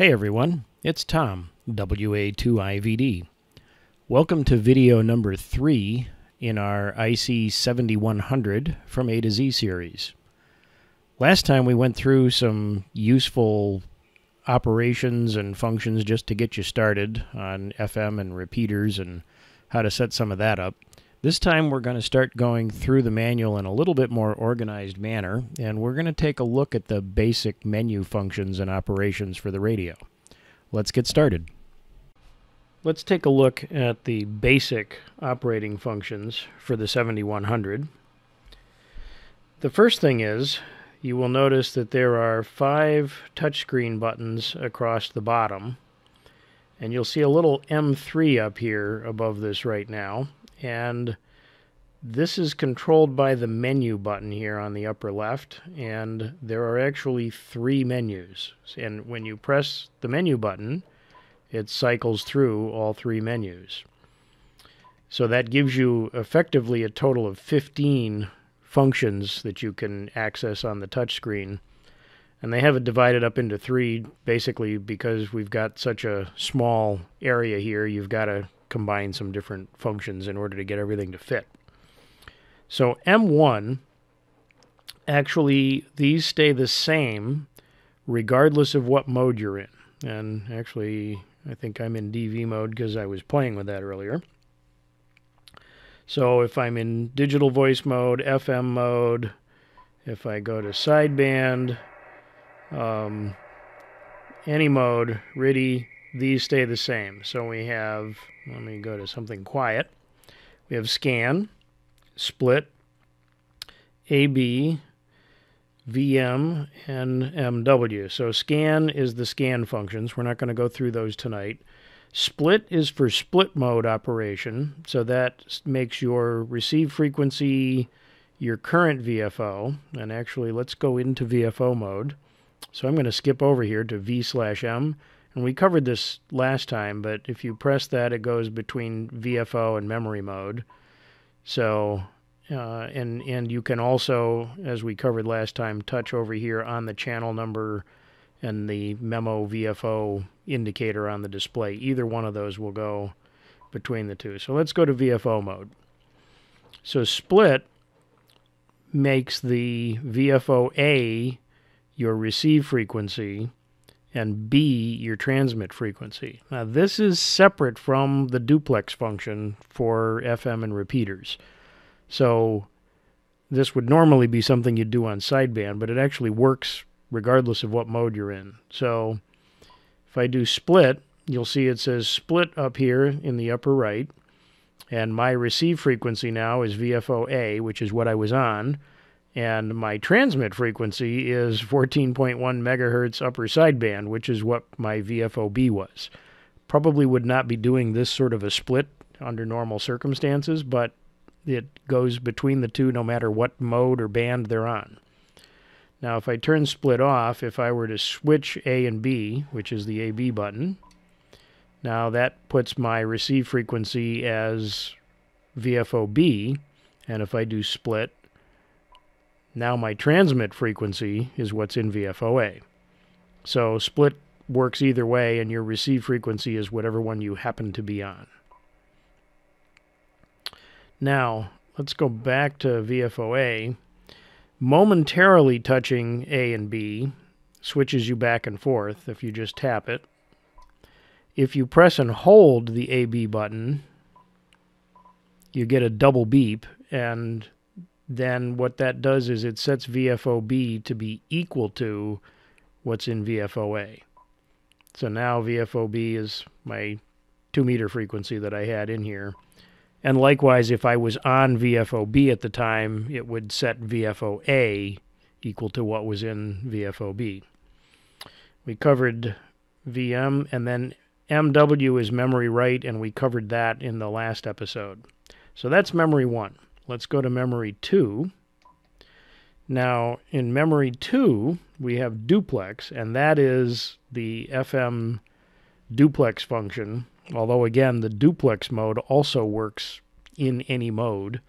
Hey everyone, it's Tom, WA2IVD. Welcome to video number 3 in our IC-7100 from A to Z series. Last time we went through some useful operations and functions just to get you started on FM and repeaters and how to set some of that up. This time we're going to start going through the manual in a little bit more organized manner, and we're going to take a look at the basic menu functions and operations for the radio. Let's get started. Let's take a look at the basic operating functions for the 7100. The first thing is, you will notice that there are 5 touchscreen buttons across the bottom, and you'll see a little M3 up here above this right now. And this is controlled by the menu button here on the upper left, and there are actually 3 menus. And when you press the menu button, it cycles through all 3 menus. So that gives you effectively a total of 15 functions that you can access on the touchscreen. And they have it divided up into 3, basically because we've got such a small area here, you've got to combine some different functions in order to get everything to fit. So M1, actually these stay the same regardless of what mode you're in. And actually I think I'm in DV mode because I was playing with that earlier. So if I'm in digital voice mode, FM mode, if I go to sideband, any mode, RDY, these stay the same. So we have, let me go to something quiet. We have scan, split, AB, VM, and MW. So scan is the scan functions. We're not going to go through those tonight. Split is for split mode operation. So that makes your receive frequency your current VFO. And actually, let's go into VFO mode. So I'm going to skip over here to V/M. And we covered this last time, but if you press that, it goes between VFO and memory mode. So, and you can also, as we covered last time, touch over here on the channel number and the memo VFO indicator on the display. Either one of those will go between the two. So let's go to VFO mode. So split makes the VFO A your receive frequency, and B, your transmit frequency. Now, this is separate from the duplex function for FM and repeaters. So this would normally be something you'd do on sideband, but it actually works regardless of what mode you're in. So if I do split, you'll see it says split up here in the upper right, and my receive frequency now is VFO A, which is what I was on, and my transmit frequency is 14.1 megahertz upper sideband, which is what my VFOB was. Probably would not be doing this sort of a split under normal circumstances, but it goes between the two no matter what mode or band they're on. Now, if I turn split off, if I were to switch A and B, which is the AB button, now that puts my receive frequency as VFOB, and if I do split, now my transmit frequency is what's in VFOA. So split works either way, and your receive frequency is whatever one you happen to be on. Now, let's go back to VFOA. Momentarily touching A and B switches you back and forth if you just tap it. If you press and hold the AB button, you get a double beep, and then what that does is it sets VFOB to be equal to what's in VFOA. So now VFOB is my 2 meter frequency that I had in here. And likewise, if I was on VFOB at the time, it would set VFOA equal to what was in VFOB. We covered VM, and then MW is memory write, and we covered that in the last episode. So that's memory 1. Let's go to memory 2. Now, in memory 2, we have duplex, and that is the FM duplex function, although, again, the duplex mode also works in any mode.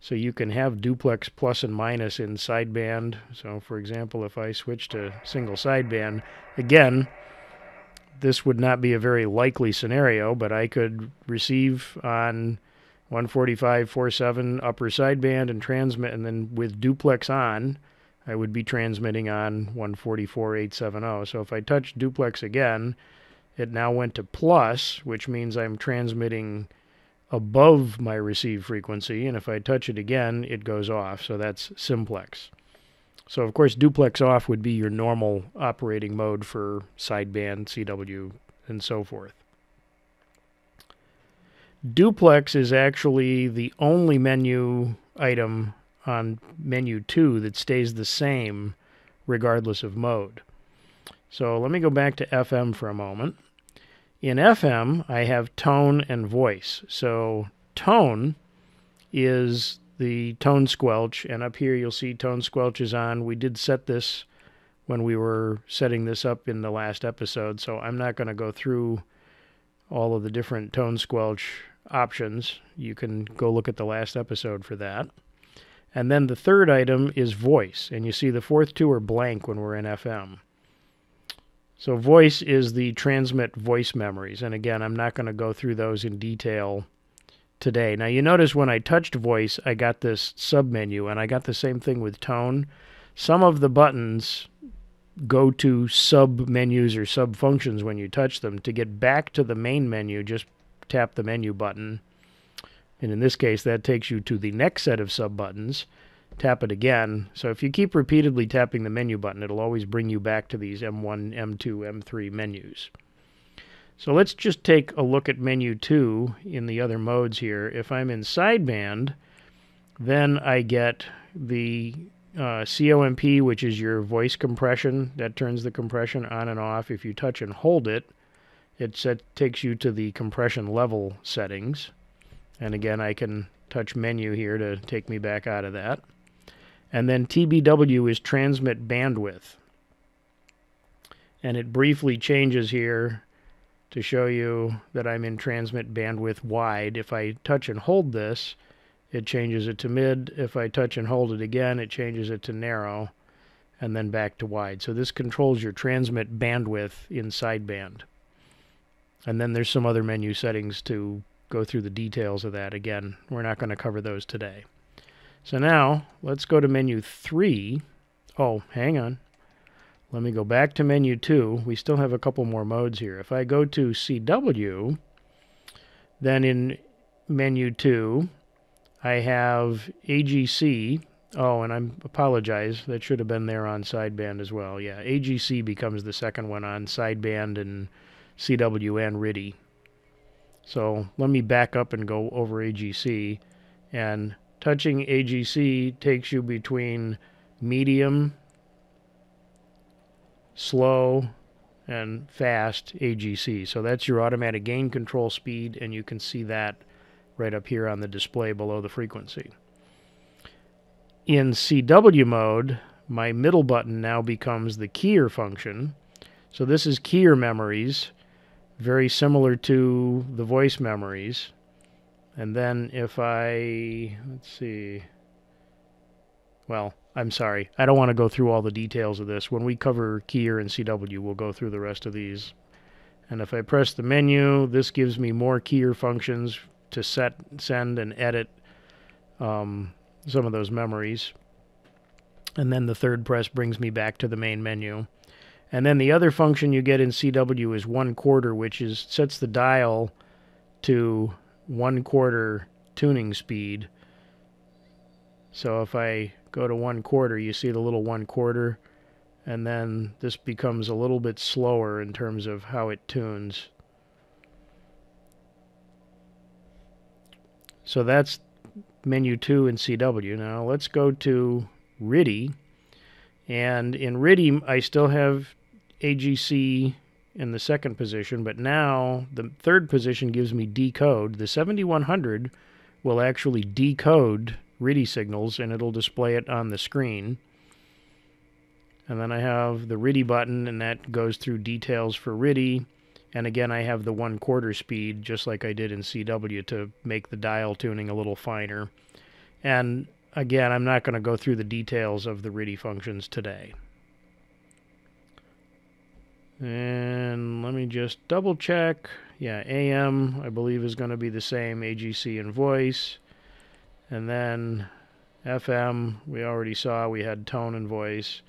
So you can have duplex plus and minus in sideband. So, for example, if I switch to single sideband, again, this would not be a very likely scenario, but I could receive on 145.47 upper sideband and transmit, and then with duplex on, I would be transmitting on 144.870. So if I touch duplex again, it now went to plus, which means I'm transmitting above my receive frequency, and if I touch it again, it goes off. So that's simplex. So of course, duplex off would be your normal operating mode for sideband, CW, and so forth. Duplex is actually the only menu item on menu 2 that stays the same regardless of mode. So let me go back to FM for a moment. In FM, I have tone and voice. So tone is the tone squelch, and up here you'll see tone squelch is on. We did set this when we were setting this up in the last episode, so I'm not going to go through all of the different tone squelch options. You can go look at the last episode for that. And then the third item is voice, and you see the fourth two are blank when we're in FM. So voice is the transmit voice memories, and again, I'm not going to go through those in detail today. Now you notice when I touched voice, I got this submenu, and I got the same thing with tone. Some of the buttons go to submenus or subfunctions when you touch them. To get back to the main menu, just tap the menu button. And in this case, that takes you to the next set of sub-buttons. Tap it again. So if you keep repeatedly tapping the menu button, it'll always bring you back to these M1, M2, M3 menus. So let's just take a look at menu 2 in the other modes here. If I'm in sideband, then I get the COMP, which is your voice compression. That turns the compression on and off. If you touch and hold it, it takes you to the compression level settings. And again, I can touch menu here to take me back out of that. And then TBW is transmit bandwidth. And it briefly changes here to show you that I'm in transmit bandwidth wide. If I touch and hold this, it changes it to mid. If I touch and hold it again, it changes it to narrow and then back to wide. So this controls your transmit bandwidth in sideband. And then there's some other menu settings to go through the details of that. Again, we're not going to cover those today. So now, let's go to menu 3. Oh, hang on. Let me go back to menu 2. We still have a couple more modes here. If I go to CW, then in menu 2, I have AGC. Oh, and I apologize. That should have been there on sideband as well. Yeah, AGC becomes the second one on sideband and CW and RTTY. So let me back up and go over AGC, and touching AGC takes you between medium, slow, and fast AGC. So that's your automatic gain control speed, and you can see that right up here on the display below the frequency. In CW mode, my middle button now becomes the keyer function. So this is keyer memories, very similar to the voice memories. And then if I, let's see, well, I'm sorry, I don't want to go through all the details of this. When we cover keyer and CW, we'll go through the rest of these. And if I press the menu, this gives me more keyer functions to set, send, and edit some of those memories. And then the third press brings me back to the main menu. And then the other function you get in CW is 1/4, which is sets the dial to 1/4 tuning speed. So if I go to 1/4, you see the little 1/4, and then this becomes a little bit slower in terms of how it tunes. So that's menu 2 in CW. Now let's go to RTTY, and in RTTY I still have AGC in the second position, but now the third position gives me decode. The 7100 will actually decode RTTY signals, and it'll display it on the screen. And then I have the RTTY button, and that goes through details for RTTY. And again, I have the 1/4 speed, just like I did in CW, to make the dial tuning a little finer. And again, I'm not going to go through the details of the RTTY functions today. And let me just double check. Yeah, AM, I believe, is going to be the same, AGC and voice. And then FM, we already saw we had tone and voice.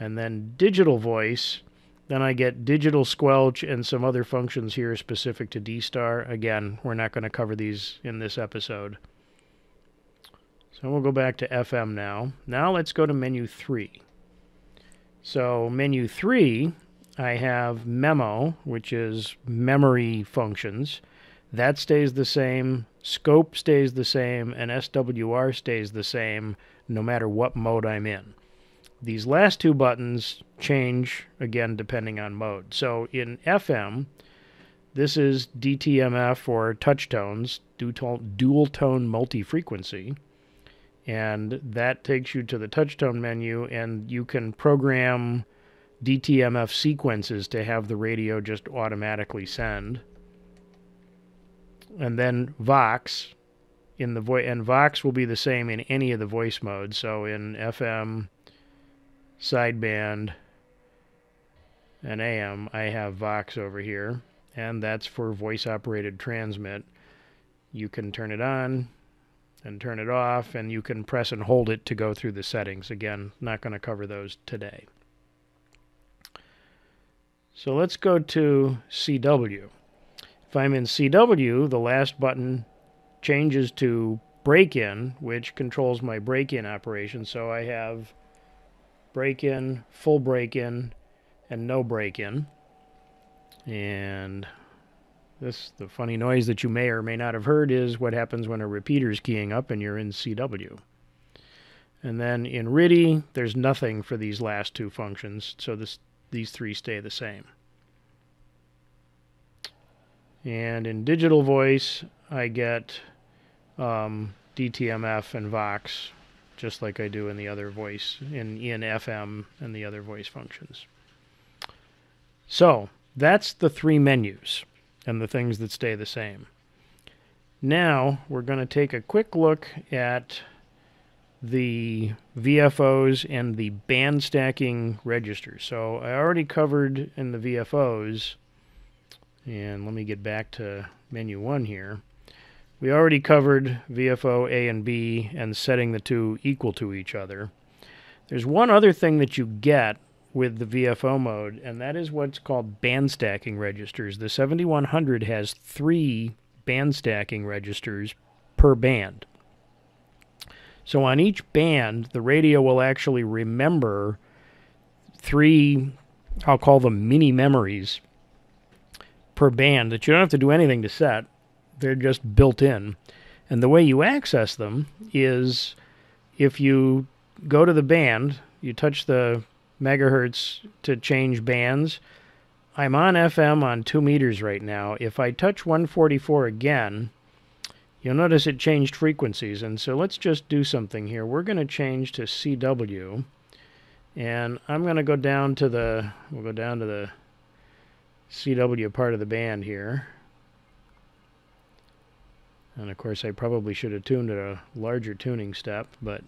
And then digital voice, then I get digital squelch and some other functions here specific to D-Star. Again, we're not going to cover these in this episode. So we'll go back to FM now. Now let's go to menu 3. So menu 3... I have memo, which is memory functions. That stays the same, scope stays the same, and SWR stays the same no matter what mode I'm in. These last two buttons change, again, depending on mode. So in FM, this is DTMF, or touch tones, dual tone multi-frequency. And that takes you to the touch tone menu, and you can program DTMF sequences to have the radio just automatically send. And then Vox, and Vox will be the same in any of the voice modes. So in FM, sideband, and AM, I have Vox over here. And that's for voice-operated transmit. You can turn it on and turn it off, and you can press and hold it to go through the settings. Again, not going to cover those today. So let's go to CW. If I'm in CW, the last button changes to break-in, which controls my break-in operation. So I have break-in, full break-in, and no break-in. And this, the funny noise that you may or may not have heard, is what happens when a repeater's keying up and you're in CW. And then in RTTY, there's nothing for these last two functions. So these three stay the same. And in digital voice, I get DTMF and Vox, just like I do in the other voice, in FM and the other voice functions. So that's the three menus and the things that stay the same. Now we're going to take a quick look at the VFOs and the band stacking registers. So I already covered in the VFOs, and let me get back to menu 1 here. We already covered VFO A and B and setting the two equal to each other. There's one other thing that you get with the VFO mode, and that is what's called band stacking registers. The 7100 has 3 band stacking registers per band. So on each band, the radio will actually remember 3, I'll call them mini memories, per band that you don't have to do anything to set. They're just built in. And the way you access them is if you go to the band, you touch the megahertz to change bands. I'm on FM on 2 meters right now. If I touch 144 again, you'll notice it changed frequencies, and so let's just do something here. We're going to change to CW, and I'm going to go down to the CW part of the band here. And of course, I probably should have tuned at a larger tuning step, but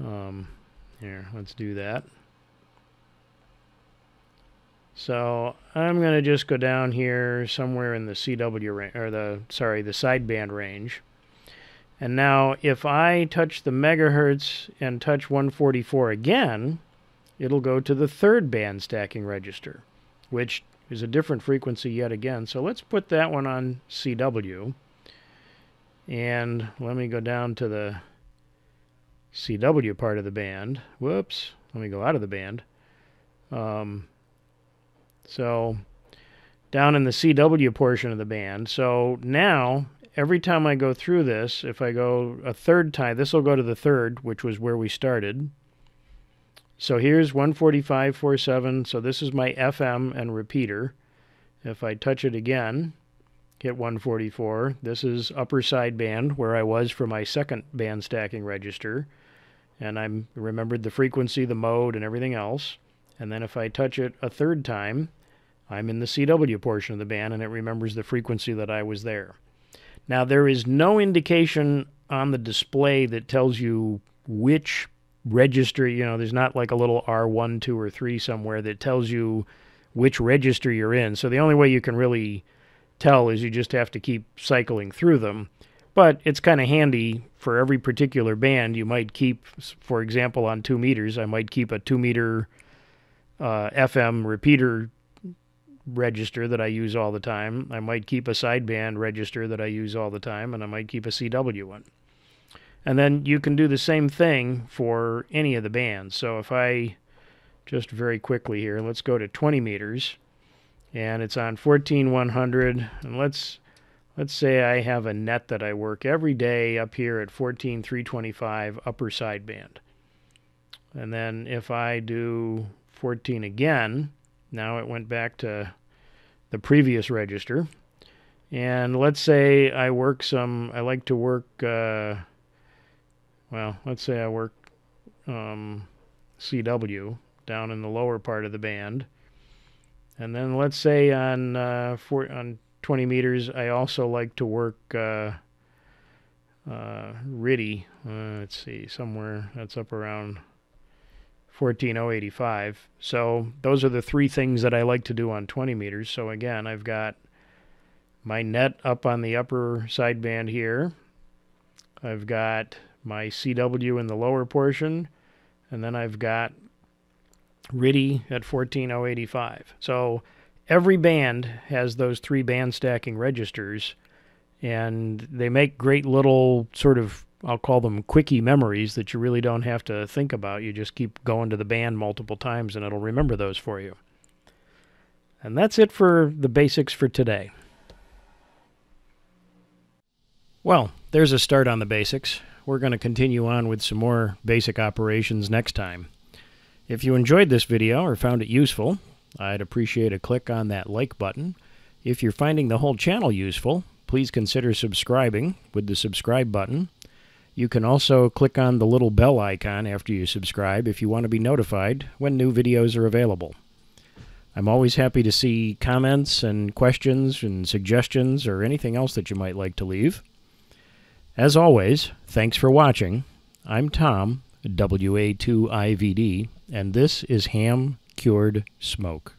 here, let's do that. So I'm going to just go down here somewhere in the CW or the sideband range. And now if I touch the megahertz and touch 144 again, it'll go to the 3rd band stacking register, which is a different frequency yet again. So let's put that one on CW. And let me go down to the CW part of the band. Whoops, let me go out of the band. So down in the CW portion of the band. So now every time I go through this, if I go a 3rd time, this will go to the 3rd, which was where we started. So here's 145, 47. So this is my FM and repeater. If I touch it again, hit 144. This is upper sideband where I was for my 2nd band stacking register. And I remembered the frequency, the mode, and everything else. And then if I touch it a 3rd time, I'm in the CW portion of the band, and it remembers the frequency that I was there. Now, there is no indication on the display that tells you which register, you know, there's not like a little R1, 2, or 3 somewhere that tells you which register you're in. So the only way you can really tell is you just have to keep cycling through them. But it's kind of handy for every particular band. You might keep, for example, on 2 meters, I might keep a 2 meter FM repeater register that I use all the time. I might keep a sideband register that I use all the time, and I might keep a CW one. And then you can do the same thing for any of the bands. So if I, just very quickly here, let's go to 20 meters, and it's on 14100, and let's say I have a net that I work every day up here at 14325 upper sideband. And then if I do 14 again, now it went back to the previous register. And let's say I work some, I like to work, well, let's say I work CW down in the lower part of the band. And then let's say on 20 meters, I also like to work RDY. Let's see, somewhere that's up around 14085. So those are the three things that I like to do on 20 meters. So again, I've got my net up on the upper sideband here. I've got my CW in the lower portion, and then I've got RDY at 14085. So every band has those three band stacking registers, and they make great little sort of, I'll call them quickie memories that you really don't have to think about. You just keep going to the band multiple times, and it'll remember those for you. And that's it for the basics for today. Well, there's a start on the basics. We're going to continue on with some more basic operations next time. If you enjoyed this video or found it useful, I'd appreciate a click on that like button. If you're finding the whole channel useful, please consider subscribing with the subscribe button. You can also click on the little bell icon after you subscribe if you want to be notified when new videos are available. I'm always happy to see comments and questions and suggestions or anything else that you might like to leave. As always, thanks for watching. I'm Tom, WA2IVD, and this is Ham Cured Smoke.